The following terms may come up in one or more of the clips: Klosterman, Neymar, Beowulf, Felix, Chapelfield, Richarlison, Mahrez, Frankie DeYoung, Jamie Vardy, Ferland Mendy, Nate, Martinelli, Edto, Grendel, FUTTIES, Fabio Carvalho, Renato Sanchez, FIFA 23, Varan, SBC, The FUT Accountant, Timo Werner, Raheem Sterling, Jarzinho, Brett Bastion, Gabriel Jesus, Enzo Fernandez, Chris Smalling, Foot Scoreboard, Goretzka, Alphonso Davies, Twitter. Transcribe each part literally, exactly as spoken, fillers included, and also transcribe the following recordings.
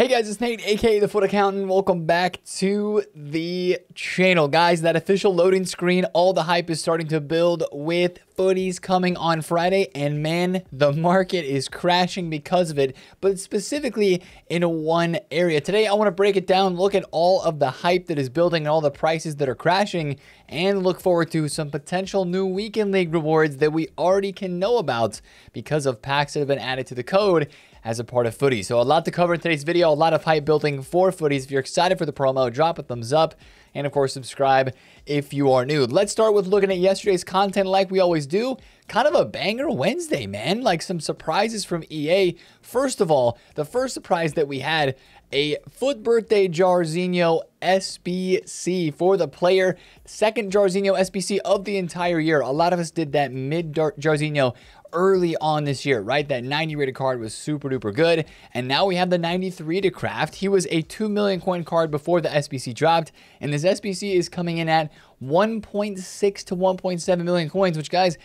Hey guys, it's Nate, aka The FUT Accountant. Welcome back to the channel. Guys, that official loading screen, all the hype is starting to build with Footies coming on Friday, and man, the market is crashing because of it, but specifically in one area. Today, I want to break it down, look at all of the hype that is building and all the prices that are crashing, and look forward to some potential new weekend league rewards that we already can know about because of packs that have been added to the code as a part of Footies. So a lot to cover in today's video, a lot of hype building for Footies. If you're excited for the promo, drop a thumbs up, and of course, subscribe if you are new. Let's start with looking at yesterday's content like we always do. Kind of a banger Wednesday, man. Like some surprises from E A. First of all, the first surprise that we had, a Foot Birthday Jarzinho S B C for the player. Second Jarzinho S B C of the entire year. A lot of us did that mid-Jarzinho early on this year, right? That ninety rated card was super duper good. And now we have the ninety-three to craft. He was a two million coin card before the S B C dropped. And this S B C is coming in at one point six to one point seven million coins, which, guys,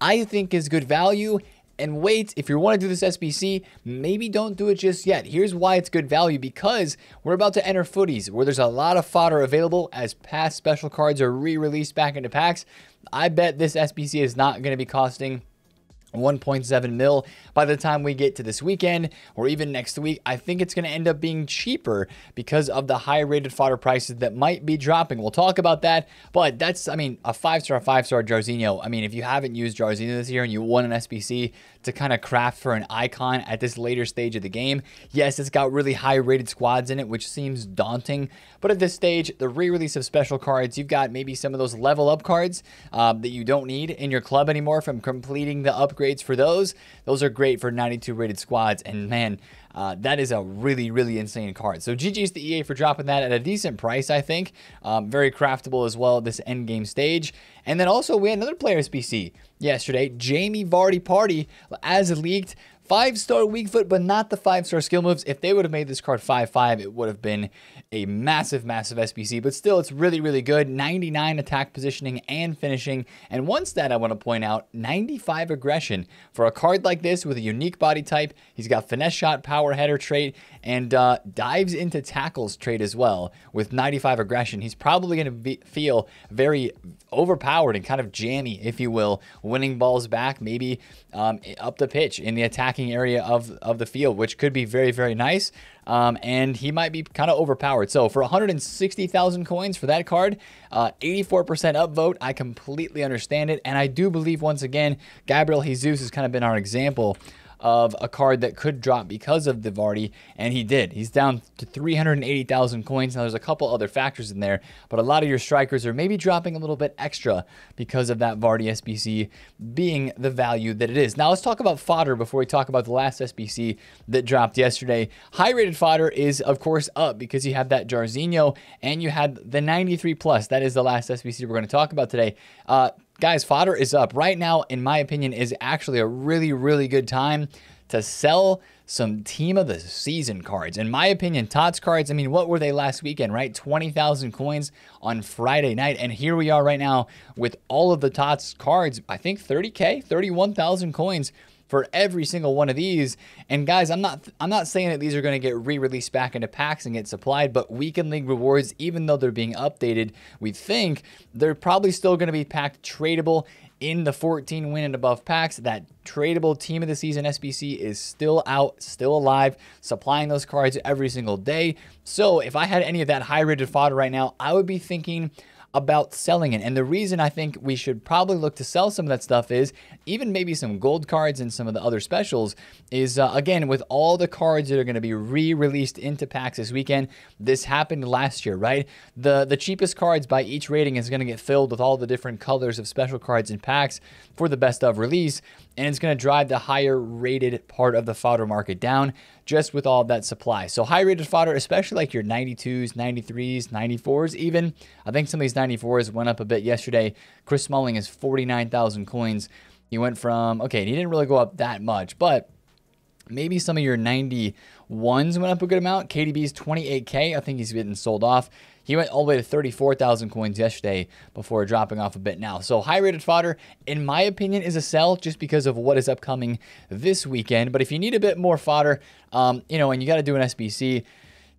I think is good value. And wait, if you want to do this S B C, maybe don't do it just yet. Here's why it's good value, because we're about to enter Footies, where there's a lot of fodder available as past special cards are re-released back into packs. I bet this S B C is not going to be costing one point seven mil by the time we get to this weekend or even next week. I think it's going to end up being cheaper because of the high rated fodder prices that might be dropping. We'll talk about that, but that's, I mean, a five-star, five-star Jarzinho. I mean, if you haven't used Jarzinho this year and you want an S B C to kind of craft for an icon at this later stage of the game, yes, it's got really high rated squads in it, which seems daunting, but at this stage, the re-release of special cards, you've got maybe some of those level up cards um, that you don't need in your club anymore from completing the upgrade. For those, those are great for ninety-two rated squads, and man, uh, that is a really, really insane card. So G G's to E A for dropping that at a decent price, I think. Um, very craftable as well at this end game stage. And then also we had another player S B C yesterday, Jamie Vardy Party, as leaked. Five-star weak foot, but not the five-star skill moves. If they would have made this card five five, it would have been a massive, massive S B C. But still, it's really, really good. ninety-nine attack positioning and finishing. And one stat I want to point out, ninety-five aggression. For a card like this with a unique body type, he's got finesse shot, power header trait, and uh, dives into tackles trait as well. With ninety-five aggression, he's probably going to feel very overpowered and kind of jammy, if you will, winning balls back, maybe um, up the pitch in the attack area of of the field, which could be very, very nice. Um, and he might be kind of overpowered. So for one hundred sixty thousand coins for that card, uh, eighty-four percent upvote, I completely understand it. And I do believe, once again, Gabriel Jesus has kind of been our example of a card that could drop because of the Vardy, and he did. He's down to three hundred eighty thousand coins. Now, there's a couple other factors in there, but a lot of your strikers are maybe dropping a little bit extra because of that Vardy S B C being the value that it is. Now, let's talk about fodder before we talk about the last S B C that dropped yesterday. High-rated fodder is, of course, up because you have that Jarzinho, and you had the ninety-three plus. That is the last S B C we're going to talk about today. Uh, Guys, fodder is up. Right now, in my opinion, is actually a really, really good time to sell some team of the season cards. In my opinion, Tots cards, I mean, what were they last weekend, right? twenty thousand coins on Friday night. And here we are right now with all of the Tots cards, I think thirty K, thirty-one thousand coins for every single one of these. And guys, I'm not I'm not saying that these are going to get re-released back into packs and get supplied, but weekend league rewards, even though they're being updated, we think they're probably still going to be packed tradable in the fourteen win and above packs. That tradable team of the season S B C is still out, still alive, supplying those cards every single day. So if I had any of that high-rated fodder right now, I would be thinking about selling it. And the reason I think we should probably look to sell some of that stuff is, even maybe some gold cards and some of the other specials, is uh, again, with all the cards that are going to be re-released into packs this weekend. This happened last year, right? The the cheapest cards by each rating is going to get filled with all the different colors of special cards in packs for the best of release, and it's going to drive the higher rated part of the fodder market down just with all of that supply. So high rated fodder, especially like your ninety-twos, ninety-threes, ninety-fours even. I think some of these ninety-fours went up a bit yesterday. Chris Smalling is forty-nine thousand coins. He went from, okay, he didn't really go up that much, but maybe some of your 90 Ones went up a good amount. K D B's twenty-eight K. I think he's getting sold off. He went all the way to thirty-four thousand coins yesterday before dropping off a bit now. So high-rated fodder, in my opinion, is a sell just because of what is upcoming this weekend. But if you need a bit more fodder, um, you know, and you got to do an S B C,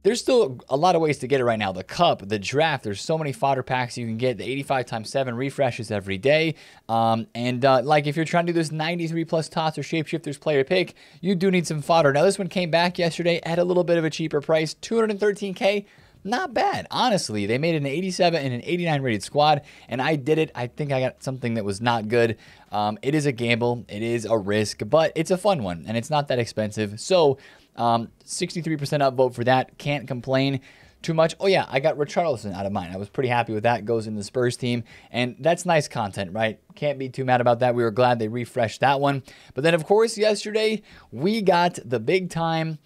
there's still a lot of ways to get it right now. The cup, the draft, there's so many fodder packs you can get. The eighty-five times seven refreshes every day. Um, and uh, like if you're trying to do this ninety-three plus tots or shapeshifters player pick, you do need some fodder. Now this one came back yesterday at a little bit of a cheaper price, two hundred thirteen K. Not bad. Honestly, they made an eighty-seven and an eighty-nine rated squad, and I did it. I think I got something that was not good. Um, it is a gamble. It is a risk, but it's a fun one, and it's not that expensive. So um, sixty-three percent upvote for that. Can't complain too much. Oh, yeah, I got Richarlison out of mine. I was pretty happy with that. Goes in the Spurs team, and that's nice content, right? Can't be too mad about that. We were glad they refreshed that one. But then, of course, yesterday we got the big-time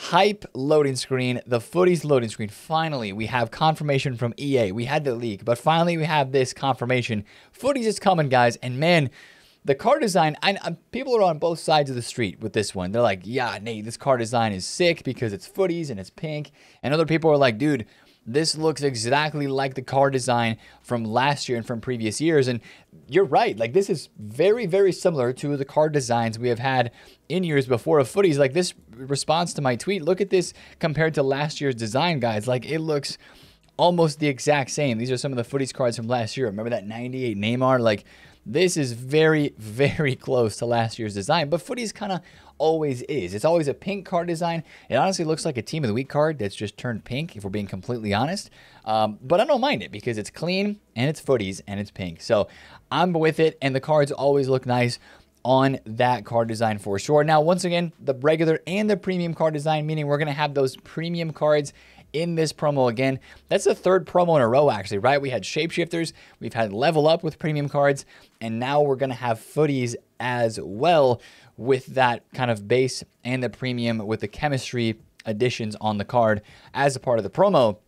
hype loading screen, the footies loading screen. Finally, we have confirmation from E A. We had the leak, but finally we have this confirmation. Footies is coming, guys. And man, the car design, I, I, people are on both sides of the street with this one. They're like, yeah, Nate, this car design is sick because it's footies and it's pink. And other people are like, dude, this looks exactly like the car design from last year and from previous years. And you're right. Like, this is very, very similar to the car designs we have had in years before of footies. Like, this response to my tweet, look at this compared to last year's design, guys. Like, it looks almost the exact same. These are some of the footies cards from last year. Remember that ninety-eight Neymar? Like, this is very, very close to last year's design. But footies kind of always is. It's always a pink card design. It honestly looks like a Team of the Week card that's just turned pink, if we're being completely honest. Um, but I don't mind it because it's clean and it's footies and it's pink. So I'm with it, and the cards always look nice on that card design for sure. Now, once again, the regular and the premium card design, meaning we're going to have those premium cards in this promo again. That's the third promo in a row, actually, right? We had Shapeshifters, we've had Level Up with premium cards, and now we're going to have footies as well with that kind of base and the premium with the chemistry additions on the card as a part of the promo.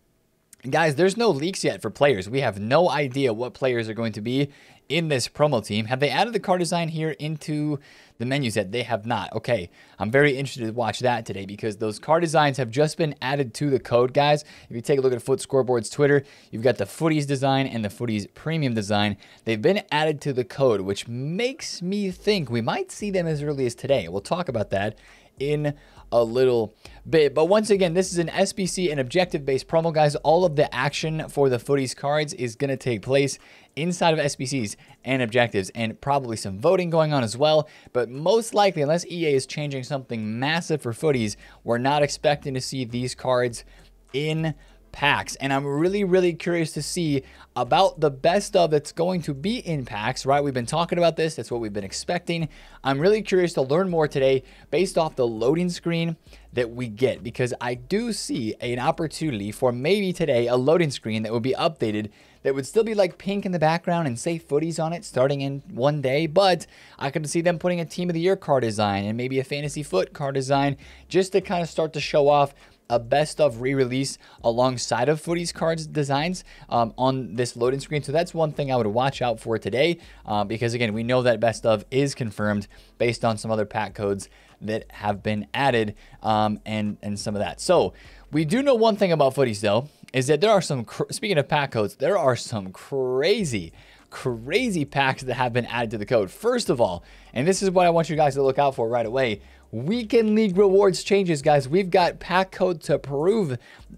Guys, there's no leaks yet for players. We have no idea what players are going to be in this promo team. Have they added the card design here into the menu set? They have not. Okay, I'm very interested to watch that today because those card designs have just been added to the code, guys. If you take a look at Foot Scoreboard's Twitter, you've got the footies design and the footies premium design. They've been added to the code, which makes me think we might see them as early as today. We'll talk about that in a little bit. But once again, this is an S B C and objective-based promo, guys. All of the action for the footies cards is going to take place inside of S B Cs and objectives, and probably some voting going on as well. But most likely, unless E A is changing something massive for footies, we're not expecting to see these cards in packs. And I'm really, really curious to see about the best of that's going to be in packs, right? We've been talking about this. That's what we've been expecting. I'm really curious to learn more today based off the loading screen that we get, because I do see an opportunity for maybe today a loading screen that would be updated that would still be like pink in the background and say footies on it starting in one day. But I could see them putting a Team of the Year card design and maybe a Fantasy Foot card design just to kind of start to show off a best of re-release alongside of footies cards designs um, on this loading screen. So that's one thing I would watch out for today uh, because, again, we know that best of is confirmed based on some other pack codes that have been added um, and, and some of that. So we do know one thing about footies, though, is that there are some, speaking of pack codes, there are some crazy, crazy packs that have been added to the code. First of all, and this is what I want you guys to look out for right away, Weekend League Rewards changes, guys. We've got pack code to prove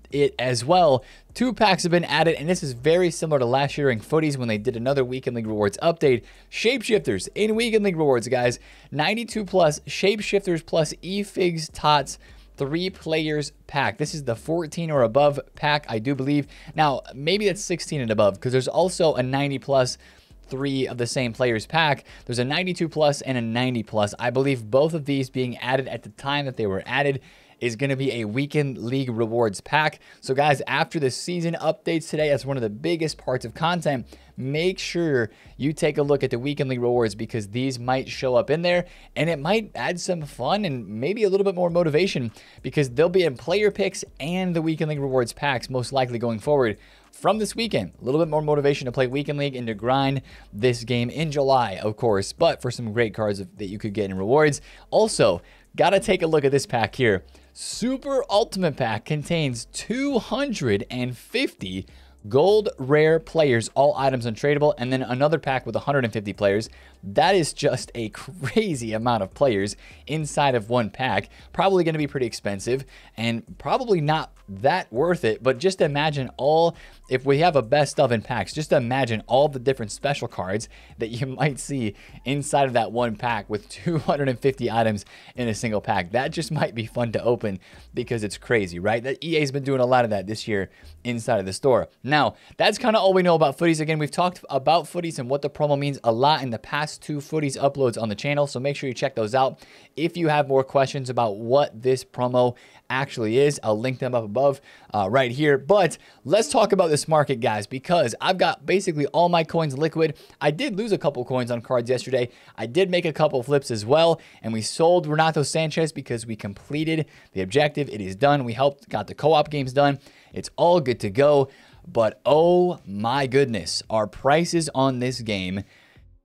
it as well. Two packs have been added, and this is very similar to last year in footies when they did another Weekend League Rewards update. Shapeshifters in Weekend League Rewards, guys. ninety-two plus, Shapeshifters plus E-Figs Tots, three players pack. This is the fourteen or above pack, I do believe. Now, maybe that's sixteen and above, because there's also a ninety plus, three of the same players pack. There's a ninety-two plus and a ninety plus. I believe both of these being added at the time that they were added is going to be a Weekend League Rewards pack. So guys, after the season updates today, that's one of the biggest parts of content. Make sure you take a look at the Weekend League Rewards because these might show up in there, and it might add some fun and maybe a little bit more motivation because they'll be in player picks and the Weekend League Rewards packs most likely going forward from this weekend. A little bit more motivation to play Weekend League and to grind this game in July, of course, but for some great cards that you could get in rewards. Also, got to take a look at this pack here. Super Ultimate Pack contains two hundred fifty gold rare players, all items untradeable, and then another pack with one hundred fifty players. That is just a crazy amount of players inside of one pack. Probably going to be pretty expensive and probably not that worth it, but just imagine all, if we have a best of in packs, just imagine all the different special cards that you might see inside of that one pack with two hundred fifty items in a single pack. That just might be fun to open because it's crazy, right? That E A's been doing a lot of that this year inside of the store. Now, that's kind of all we know about Footies. Again, we've talked about Footies and what the promo means a lot in the past two Footies uploads on the channel, so make sure you check those out. If you have more questions about what this promo actually is, I'll link them up above uh, right here. But let's talk about this market, guys, because I've got basically all my coins liquid. I did lose a couple coins on cards yesterday. I did make a couple flips as well, and we sold Renato Sanchez because we completed the objective. It is done. We helped, got the co-op games done. It's all good to go. But oh my goodness, our prices on this game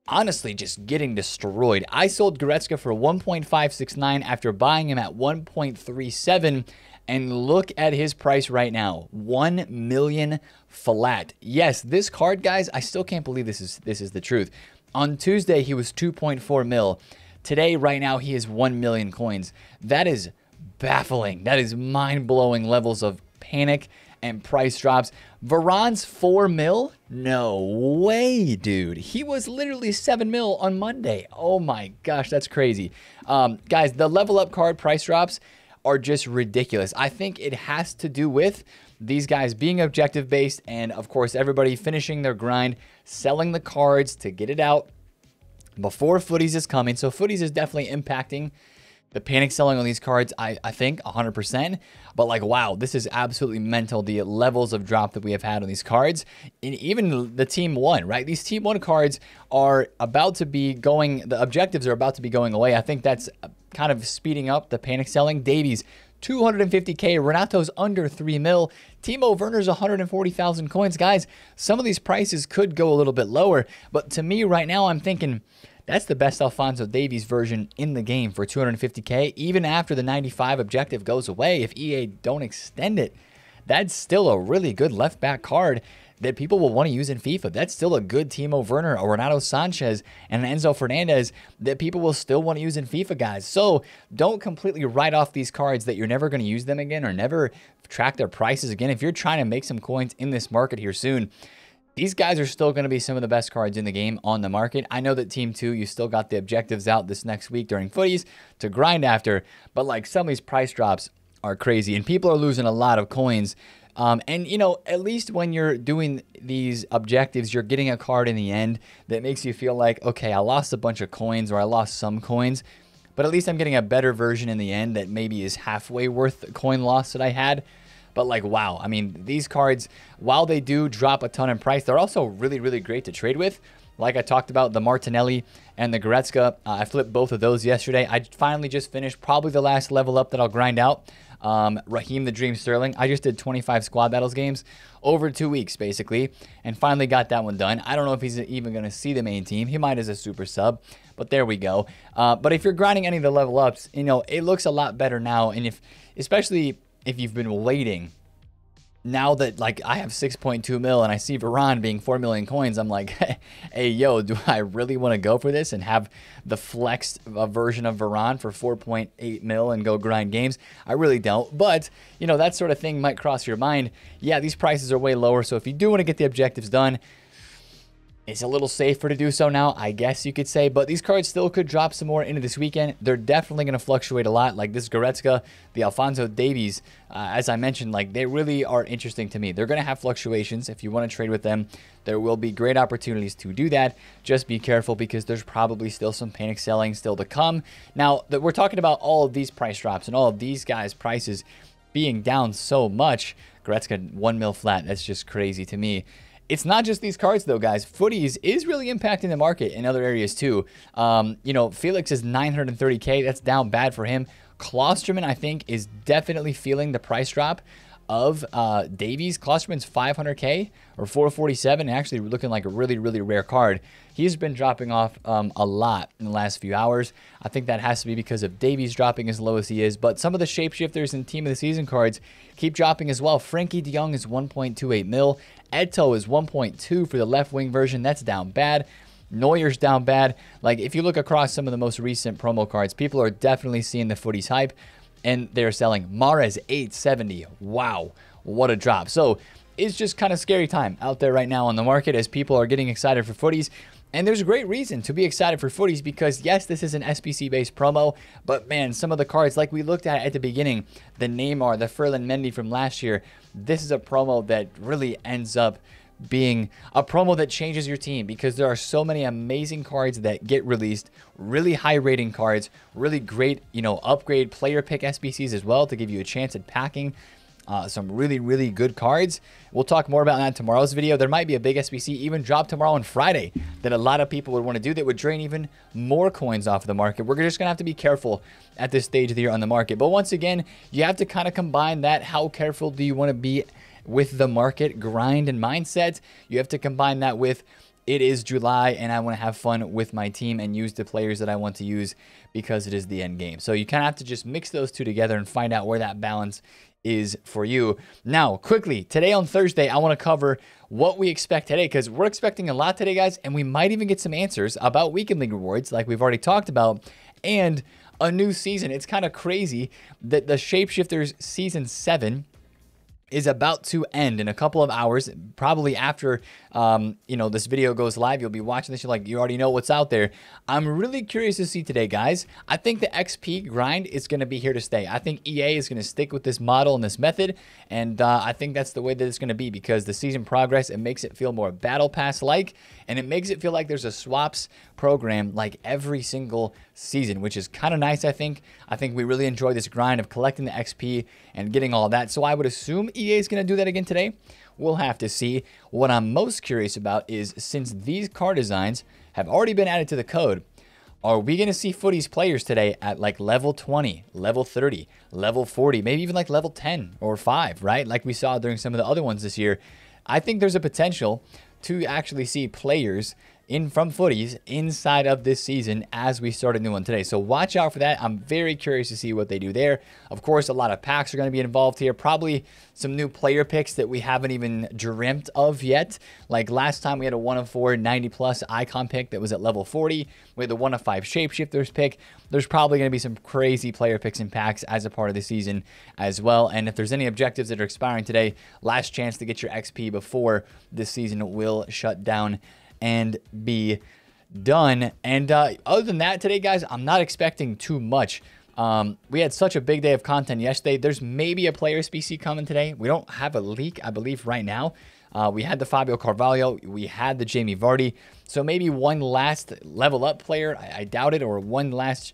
honestly just getting destroyed. I sold Goretzka for one point five six nine after buying him at one point three seven, and look at his price right now, one million flat. Yes, this card, guys, I still can't believe this is this is the truth. On Tuesday he was two point four mil. Today right now he is one million coins. That is baffling. That is mind-blowing levels of panic and price drops. Varan's four mil? No way, dude. He was literally seven mil on Monday. Oh my gosh, that's crazy. Um, guys, the level up card price drops are just ridiculous. I think it has to do with these guys being objective based and of course everybody finishing their grind, selling the cards to get it out before Footies is coming. So Footies is definitely impacting the panic selling on these cards, I, I think, one hundred percent. But like, wow, this is absolutely mental, the levels of drop that we have had on these cards. And even the Team one, right? These Team one cards are about to be going, the objectives are about to be going away. I think that's kind of speeding up the panic selling. Davies, two hundred fifty K. Renato's under three mil. Timo Werner's one hundred forty thousand coins. Guys, some of these prices could go a little bit lower. But to me right now, I'm thinking, that's the best Alphonso Davies version in the game for two hundred fifty K. Even after the ninety-five objective goes away, if E A don't extend it, that's still a really good left-back card that people will want to use in FIFA. That's still a good Timo Werner, a Renato Sanchez, and an Enzo Fernandez that people will still want to use in FIFA, guys. So don't completely write off these cards that you're never going to use them again or never track their prices again. If you're trying to make some coins in this market here soon, these guys are still going to be some of the best cards in the game on the market. I know that Team two, you still got the objectives out this next week during Footies to grind after, but like some of these price drops are crazy and people are losing a lot of coins. Um, and, you know, at least when you're doing these objectives, you're getting a card in the end that makes you feel like, okay, I lost a bunch of coins or I lost some coins, but at least I'm getting a better version in the end that maybe is halfway worth the coin loss that I had. But like, wow, I mean, these cards, while they do drop a ton in price, they're also really, really great to trade with. Like I talked about, the Martinelli and the Goretzka, uh, I flipped both of those yesterday. I finally just finished probably the last level up that I'll grind out. Um, Raheem the Dream Sterling. I just did twenty-five squad battles games over two weeks, basically, and finally got that one done. I don't know if he's even going to see the main team. He might as a super sub, but there we go. Uh, but if you're grinding any of the level ups, you know, it looks a lot better now. And if, especially if you've been waiting, now that like I have six point two mil and I see Varan being four million coins, I'm like, hey, yo, do I really want to go for this and have the flexed version of Varan for four point eight mil and go grind games? I really don't. But, you know, that sort of thing might cross your mind. Yeah, these prices are way lower. So if you do want to get the objectives done, it's a little safer to do so now, I guess you could say, but these cards still could drop some more into this weekend. They're definitely going to fluctuate a lot. Like this Goretzka, the Alphonso Davies, uh, as I mentioned, like they really are interesting to me. They're going to have fluctuations. If you want to trade with them, there will be great opportunities to do that. Just be careful because there's probably still some panic selling still to come. Now that we're talking about all of these price drops and all of these guys' prices being down so much, Goretzka one mil flat. That's just crazy to me. It's not just these cards, though, guys. Footies is really impacting the market in other areas, too. Um, you know, Felix is nine hundred thirty K. That's down bad for him. Klosterman, I think, is definitely feeling the price drop. of uh, Davies. Klosterman's five hundred K or four forty-seven, actually looking like a really, really rare card. He's been dropping off um, a lot in the last few hours. I think that has to be because of Davies dropping as low as he is, but some of the shapeshifters and team of the season cards keep dropping as well. Frankie DeYoung is one point two eight mil. Edto is one point two for the left wing version. That's down bad. Neuer's down bad. Like, if you look across some of the most recent promo cards, people are definitely seeing the footies hype, and they're selling. Mahrez, eight seventy. Wow, what a drop. So it's just kind of scary time out there right now on the market as people are getting excited for footies. And there's a great reason to be excited for footies because, yes, this is an S B C-based promo, but, man, some of the cards, like we looked at at the beginning, the Neymar, the Ferland Mendy from last year, this is a promo that really ends up being a promo that changes your team because there are so many amazing cards that get released, really high rating cards, really great, you know, upgrade player pick S B Cs as well to give you a chance at packing uh, some really, really good cards. We'll talk more about that in tomorrow's video. There might be a big S B C even drop tomorrow on Friday that a lot of people would want to do that would drain even more coins off of the market. We're just going to have to be careful at this stage of the year on the market. But once again, you have to kind of combine that. How careful do you want to be with the market grind and mindset? You have to combine that with, it is July and I want to have fun with my team and use the players that I want to use because it is the end game. So you kind of have to just mix those two together and find out where that balance is for you. Now, quickly, today on Thursday, I want to cover what we expect today because we're expecting a lot today, guys, and we might even get some answers about weekend league rewards like we've already talked about and a new season. It's kind of crazy that the Shapeshifters Season seven is about to end in a couple of hours, probably after, um, you know, this video goes live. You'll be watching this. You're like, you already know what's out there. I'm really curious to see today, guys. I think the X P grind is going to be here to stay. I think E A is going to stick with this model and this method. And uh, I think that's the way that it's going to be because the season progress, it makes it feel more battle pass-like, and it makes it feel like there's a swaps program like every single season, which is kind of nice, I think. I think we really enjoy this grind of collecting the X P and getting all that. So I would assume E A is going to do that again today. We'll have to see. What I'm most curious about is, since these card designs have already been added to the code, are we going to see footies players today at like level twenty, level thirty, level forty, maybe even like level ten or five, right? Like we saw during some of the other ones this year. I think there's a potential to actually see players in from footies inside of this season as we start a new one today. So watch out for that. I'm very curious to see what they do there. Of course, a lot of packs are going to be involved here. Probably some new player picks that we haven't even dreamt of yet. Like last time we had a one of four ninety plus icon pick that was at level forty. We had the one of five shapeshifters pick. There's probably going to be some crazy player picks and packs as a part of the season as well. And if there's any objectives that are expiring today, last chance to get your X P before this season will shut down and be done. And uh, other than that today, guys, I'm not expecting too much. Um, we had such a big day of content yesterday. There's maybe a player S B C coming today. We don't have a leak, I believe, right now. Uh, we had the Fabio Carvalho. We had the Jamie Vardy. So maybe one last level up player. I, I doubt it. Or one last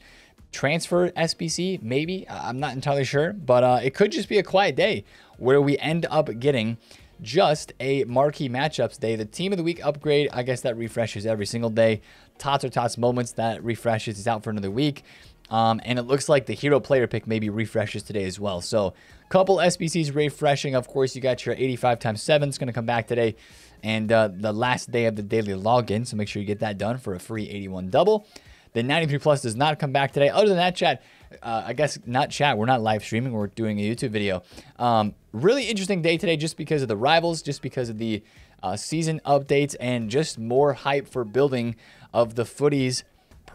transfer S B C, maybe. I'm not entirely sure. But uh, it could just be a quiet day where we end up getting just a marquee matchups day. The team of the week upgrade, I guess that refreshes every single day. Tots or Tots moments, that refreshes, is out for another week. Um, and it looks like the hero player pick maybe refreshes today as well. So couple S B Cs refreshing. Of course, you got your eighty-five times seven. It's going to come back today. And uh, the last day of the daily login. So make sure you get that done for a free eighty-one double. The ninety-three plus does not come back today. Other than that, chat, uh, I guess not chat. We're not live streaming. We're doing a YouTube video. Um, really interesting day today just because of the rivals, just because of the uh, season updates, and just more hype for building of the footies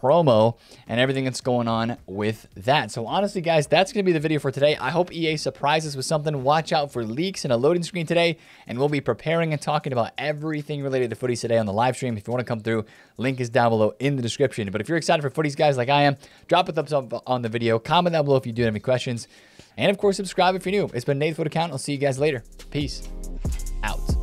promo and everything that's going on with that. So honestly, guys, that's going to be the video for today. I hope E A surprises with something. Watch out for leaks and a loading screen today, and we'll be preparing and talking about everything related to footies today on the live stream. If you want to come through, link is down below in the description. But if you're excited for footies, guys, like I am, drop a thumbs up on the video, comment down below if you do have any questions, and of course, subscribe if you're new. It's been Nate, the FUT Accountant. I'll see you guys later. Peace out.